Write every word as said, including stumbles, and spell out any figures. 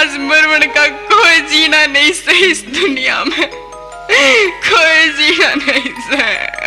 आज मुर्मन का कोई जीना नहीं सही, इस दुनिया में कोई जीना नहीं सही।